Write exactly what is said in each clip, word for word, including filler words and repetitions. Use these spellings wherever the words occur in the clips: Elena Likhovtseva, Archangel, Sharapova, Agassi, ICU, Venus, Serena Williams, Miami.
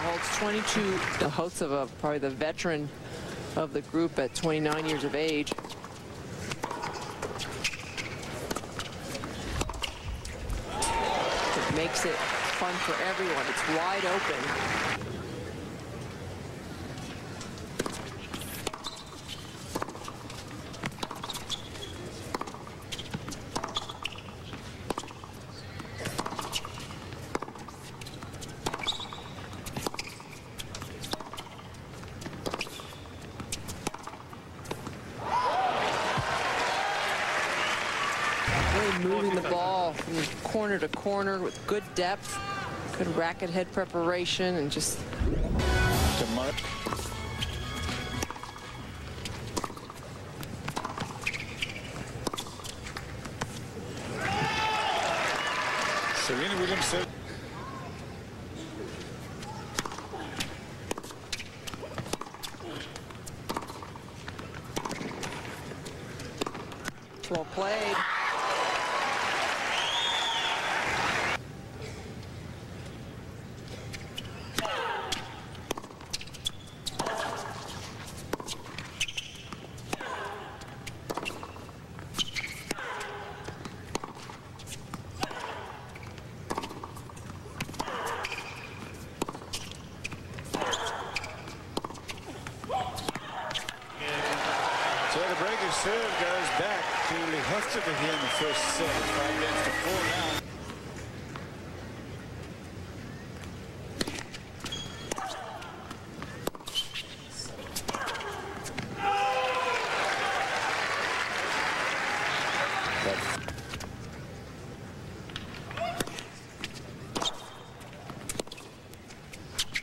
holds twenty-two. Likhovtseva, probably the veteran of the group at twenty-nine years of age. It makes it fun for everyone. It's wide open. Moving the ball from corner to corner with good depth, good racket head preparation, and just to mark. Serena Williams said. Well played. Serve goes back to Likhovtseva here in the first set. Five minutes to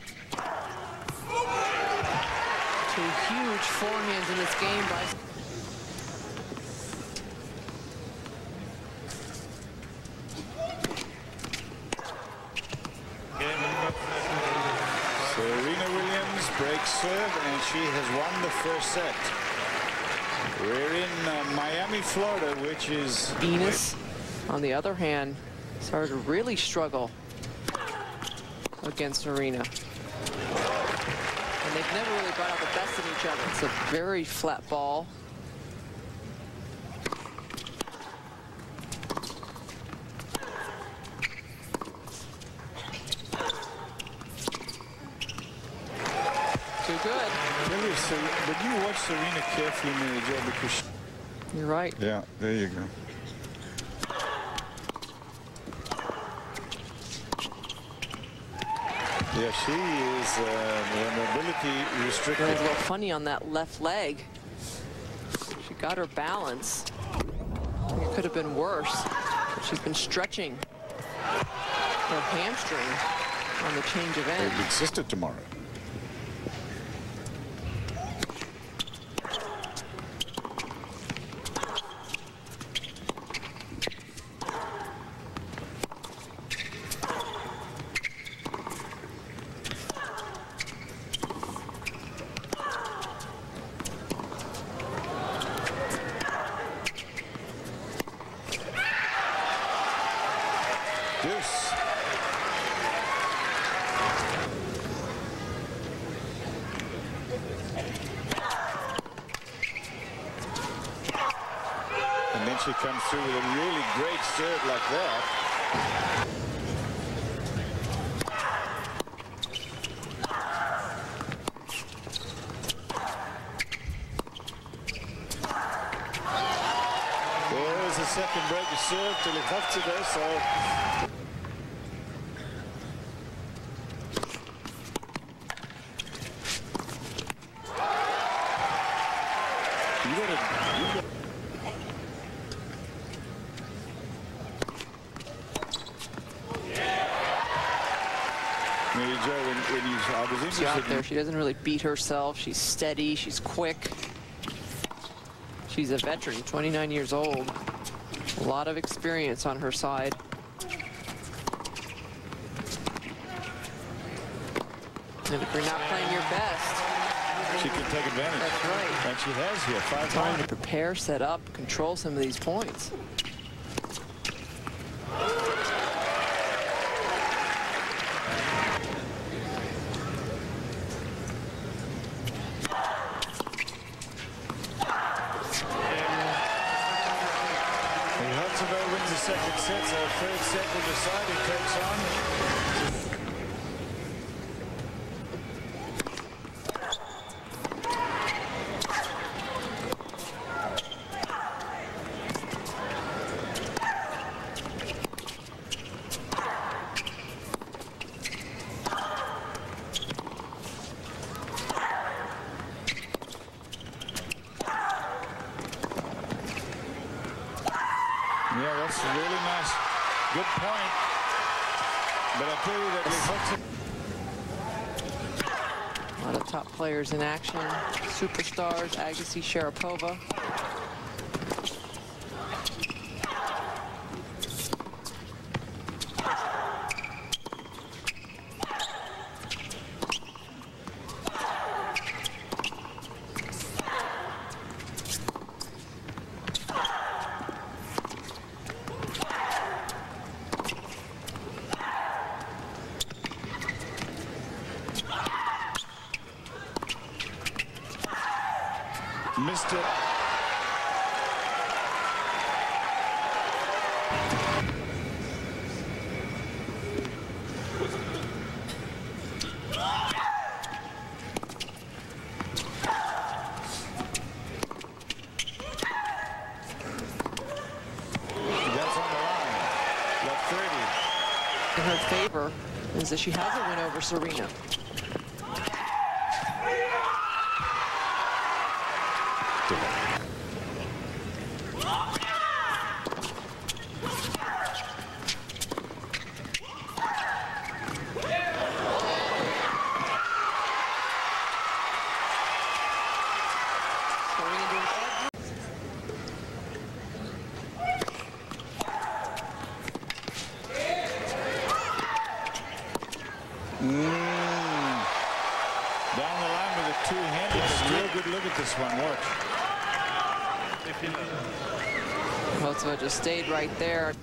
four now. Two huge forehands in this game by. Serena Williams breaks serve, and she has won the first set. We're in uh, Miami, Florida, which is... Venus, on the other hand, started to really struggle against Serena. And they've never really brought out the best in each other. It's a very flat ball. Good. Really, so, but you watch Serena carefully, Mary Jo, because she... You're right. Yeah, there you go. Yeah, she is uh, mobility restricted. She's a little funny on that left leg. She got her balance. It could have been worse. She's been stretching her hamstring on the change of end. Big sister tomorrow. Deuce. And then she comes through with a really great serve like that. There's a second break of serve to Likhovtseva, so... You gotta, you gotta. Yeah. Mary Jo, when, when you, I was interested. She's out there. She doesn't really beat herself. She's steady. She's quick. She's a veteran, twenty-nine years old. A lot of experience on her side. And if you're not playing your best, she can take advantage. That's right. And she has here. Five times to prepare, set up, control some of these points. second set, so third set will decide who takes on. Yeah, that's a really nice, good point. But I tell you that Likhovtseva. A lot of top players in action. Superstars, Agassi, Sharapova. Missed it. That's on the line. Left thirty. In her favor is that she has a win over Serena. This one works. Likhovtseva just stayed right there.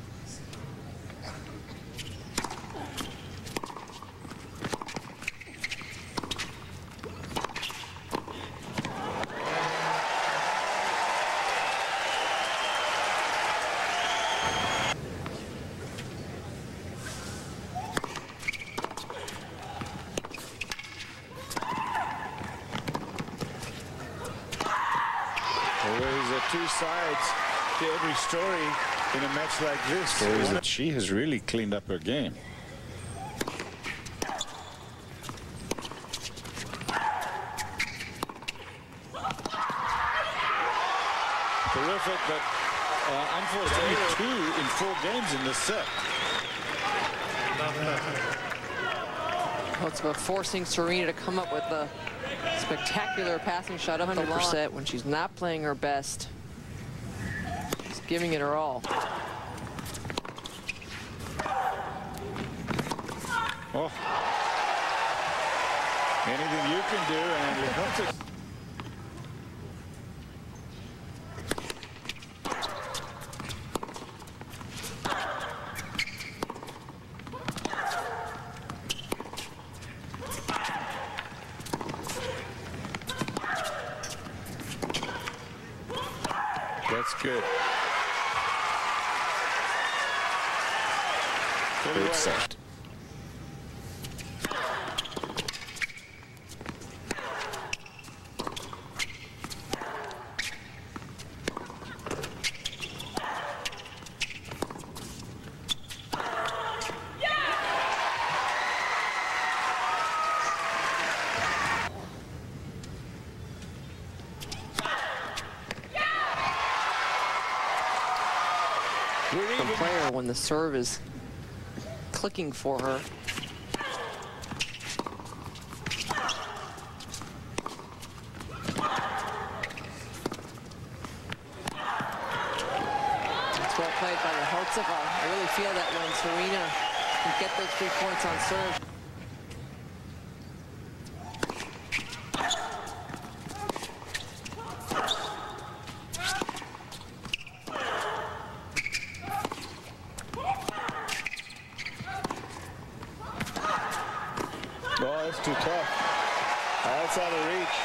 Two sides to every story in a match like this. So she has really cleaned up her game. Terrific, but uh, unfortunately two in four games in this set. Well, it's about forcing Serena to come up with a spectacular passing shot up the line when she's not playing her best. Giving it her all. Oh. Anything you can do, and it helps it. That's good. Third set. The player, when the serve is clicking for her. It's well played by Likhovtseva. I really feel that when Serena can get those three points on serve. No, that's too tough. That's out of reach.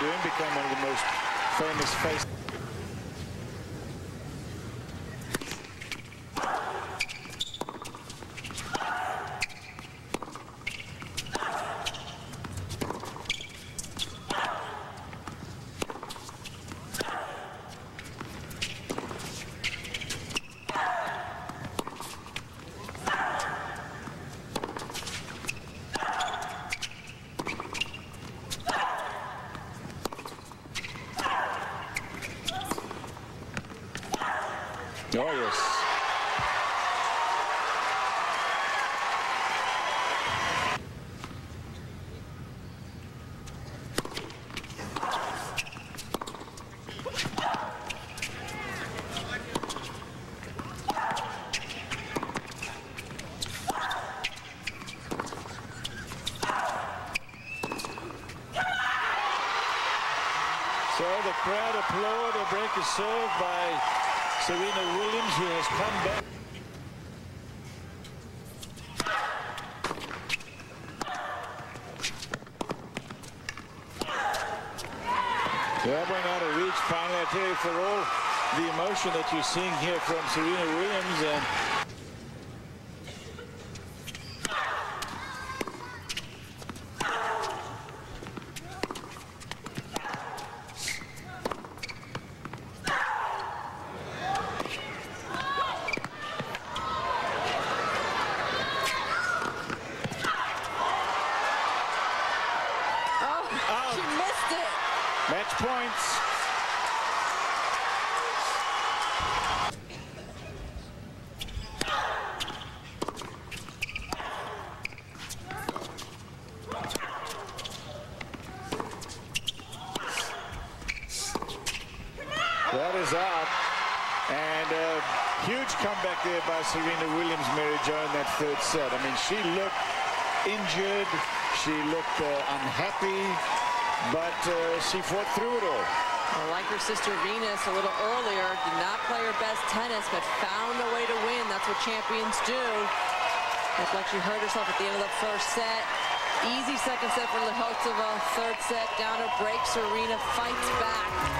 doing, became one of the most famous faces. Oh, yes. So the crowd applaud. A break is served by Serena Williams, who has come back. Yeah, we're out of reach finally. I tell you, for all the emotion that you're seeing here from Serena Williams and. Match points. That is out. And a huge comeback there by Serena Williams, Mary Jo, in that third set. I mean, she looked injured. She looked uh, unhappy. But uh, she fought through it all. Well, like her sister Venus a little earlier, did not play her best tennis, but found a way to win. That's what champions do. Looked like she hurt herself at the end of the first set. Easy second set for Likhovtseva. Third set, down a break. Serena fights back.